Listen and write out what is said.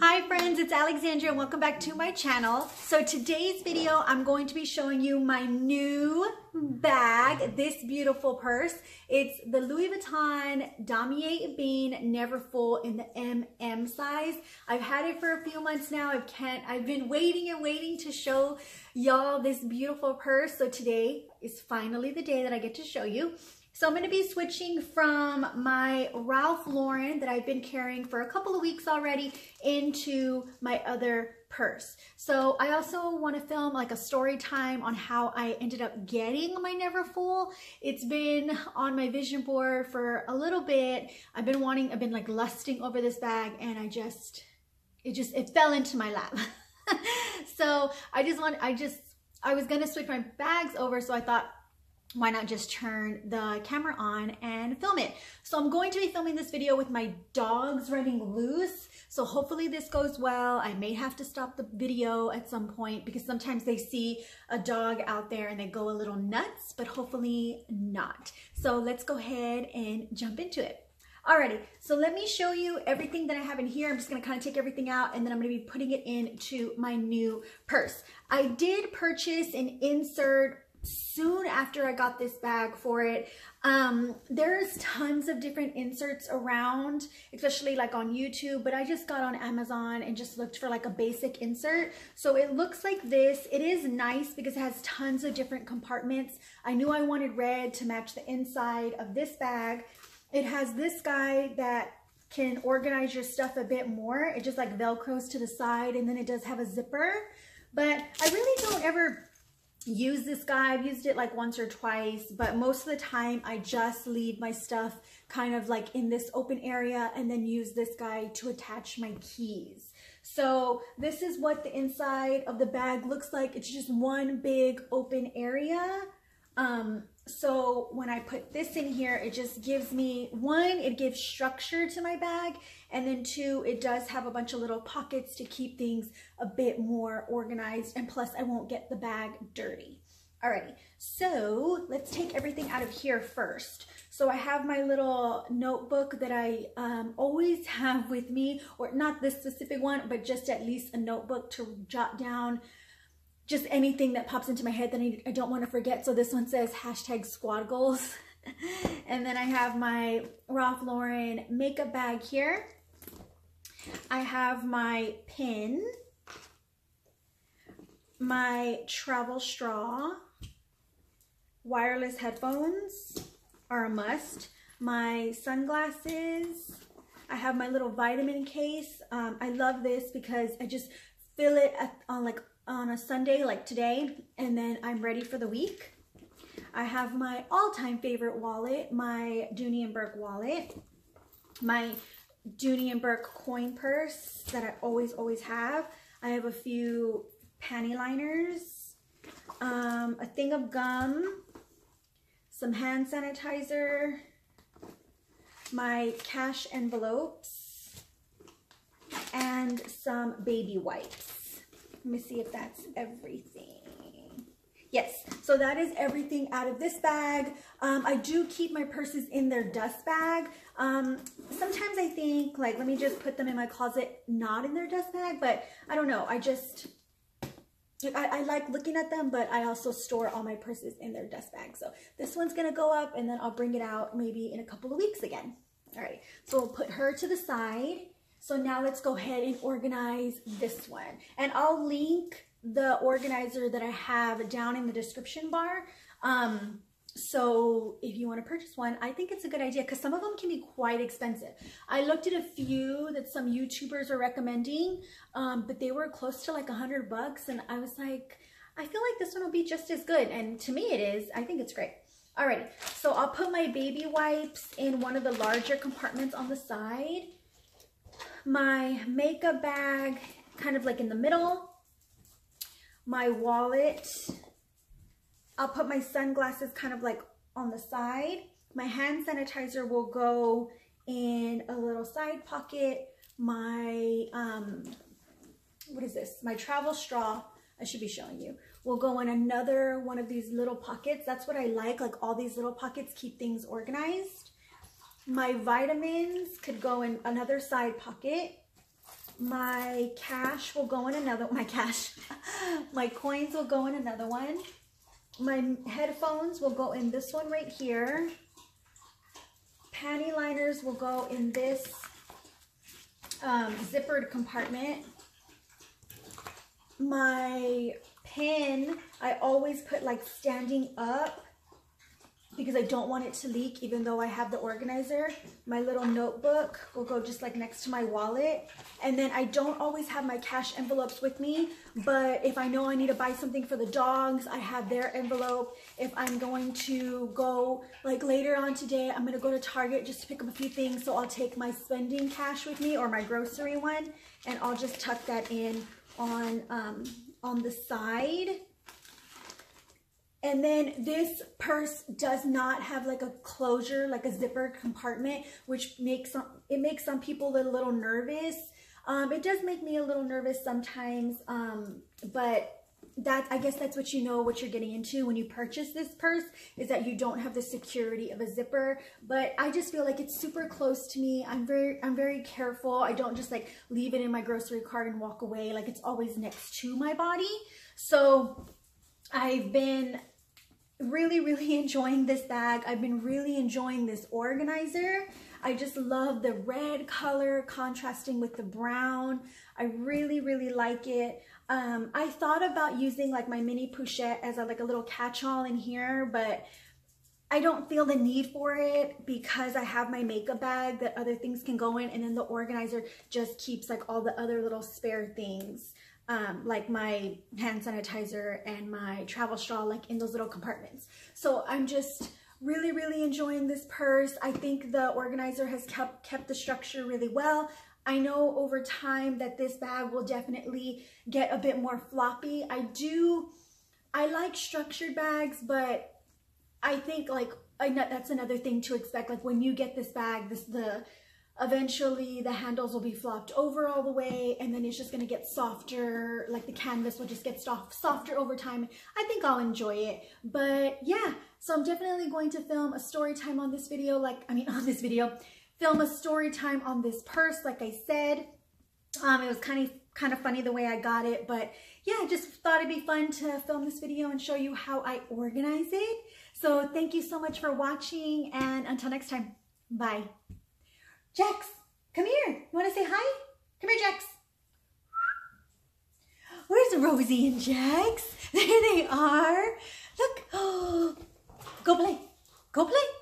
Hi friends, it's Alexandria and welcome back to my channel. So today's video, I'm going to be showing you my new bag, this beautiful purse. It's the Louis Vuitton Damier Ebene Neverfull in the MM size. I've had it for a few months now. I've been waiting and waiting to show y'all this beautiful purse. So today is finally the day that I get to show you. So I'm going to be switching from my Ralph Lauren that I've been carrying for a couple of weeks already into my other purse. So I also want to film like a story time on how I ended up getting my Neverfull. It's been on my vision board for a little bit. I've been like lusting over this bag and it fell into my lap. So I was going to switch my bags over. So I thought, why not just turn the camera on and film it? So I'm going to be filming this video with my dogs running loose. So hopefully this goes well. I may have to stop the video at some point because sometimes they see a dog out there and they go a little nuts, but hopefully not. So let's go ahead and jump into it. Alrighty, so let me show you everything that I have in here. I'm just gonna kind of take everything out and then I'm gonna be putting it into my new purse. I did purchase an insert soon after I got this bag for it. There's tons of different inserts around, especially like on YouTube, but I just got on Amazon and just looked for like a basic insert. So it looks like this. It is nice because it has tons of different compartments. I knew I wanted red to match the inside of this bag. It has this guy that can organize your stuff a bit more. It just like velcros to the side and then it does have a zipper, but I really don't ever use this guy. I've used it like once or twice, but most of the time I just leave my stuff kind of like in this open area and then use this guy to attach my keys. So this is what the inside of the bag looks like. It's just one big open area. So when I put this in here, it just gives me, one, it gives structure to my bag, and then two, it does have a bunch of little pockets to keep things a bit more organized, and plus I won't get the bag dirty. Alrighty, so let's take everything out of here first. So I have my little notebook that I always have with me, or not this specific one, but just at least a notebook to jot down just anything that pops into my head that I don't want to forget. So this one says hashtag squad goals. And then I have my Ralph Lauren makeup bag here. I have my pin, my travel straw, wireless headphones are a must, my sunglasses. I have my little vitamin case. I love this because I just fill it on a Sunday like today, and then I'm ready for the week. I have my all-time favorite wallet, my Dooney and Bourke wallet, my Dooney and Bourke coin purse that I always have. I have a few panty liners, a thing of gum, some hand sanitizer, my cash envelopes, and some baby wipes. Let me see if that's everything. Yes, so that is everything out of this bag. I do keep my purses in their dust bag. Sometimes I think, like, let me just put them in my closet, not in their dust bag, but I don't know. I like looking at them, but I also store all my purses in their dust bag. So this one's gonna go up and then I'll bring it out maybe in a couple of weeks again. All right, so we'll put her to the side. So now let's go ahead and organize this one. And I'll link the organizer that I have down in the description bar. So if you want to purchase one, I think it's a good idea because some of them can be quite expensive. I looked at a few that some YouTubers are recommending, but they were close to like $100. And I was like, I feel like this one will be just as good. And to me it is. I think it's great. Alrighty, so I'll put my baby wipes in one of the larger compartments on the side. My makeup bag kind of like in the middle, my wallet, I'll put my sunglasses kind of like on the side, my hand sanitizer will go in a little side pocket, my what is this, my travel straw, I should be showing you, will go in another one of these little pockets. That's what I like all these little pockets keep things organized. My vitamins could go in another side pocket. My cash will go in another, my coins will go in another one. My headphones will go in this one right here. Panty liners will go in this zippered compartment. My pin, I always put like standing up because I don't want it to leak even though I have the organizer. My little notebook will go just like next to my wallet. And then I don't always have my cash envelopes with me, but if I know I need to buy something for the dogs, I have their envelope. If I'm going to go, like later on today, I'm gonna go to Target just to pick up a few things, so I'll take my spending cash with me or my grocery one, and I'll just tuck that in on the side. And then this purse does not have like a closure, like a zipper compartment, which makes some people a little nervous. It does make me a little nervous sometimes, but that, I guess that's what you know what you're getting into when you purchase this purse, is that you don't have the security of a zipper. But I just feel like it's super close to me. I'm very careful. I don't just like leave it in my grocery cart and walk away. Like, it's always next to my body. So I've been really enjoying this bag. I've been really enjoying this organizer. I just love the red color contrasting with the brown. I really like it. I thought about using like my mini pochette as a, like a little catch-all in here, but I don't feel the need for it because I have my makeup bag that other things can go in, and then the organizer just keeps like all the other little spare things, like my hand sanitizer and my travel straw, like in those little compartments. So I'm just really enjoying this purse. I think the organizer has kept the structure really well. I know over time that this bag will definitely get a bit more floppy. I like structured bags, but I think like that's another thing to expect. Like, when you get this bag, eventually the handles will be flopped over all the way, and then it's just gonna get softer. Like, the canvas will just get softer over time. I think I'll enjoy it, but yeah. So I'm definitely going to film a story time on this video. Film a story time on this purse. Like I said, it was kind of funny the way I got it, but yeah, I just thought it'd be fun to film this video and show you how I organize it. So thank you so much for watching, and until next time, bye. Jax, come here. You want to say hi? Come here, Jax. Where's Rosie and Jax? There they are. Look. Oh, go play. Go play.